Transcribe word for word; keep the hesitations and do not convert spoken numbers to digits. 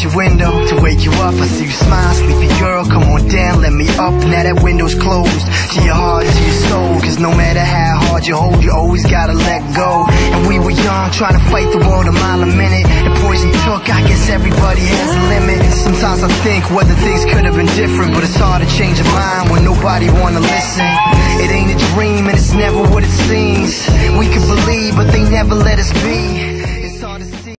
past your window to wake you up. I see you smile, sleepy girl, come on down, let me up. Now that window's closed to your heart, to your soul, cause no matter how hard you hold, you always gotta let go. And we were young, trying to fight the world a mile a minute, and poison took. I guess everybody has a limit. Sometimes I think whether things could have been different, but it's hard to change your mind when nobody wanna listen. It ain't a dream and it's never what it seems. We could believe, but they never let us be.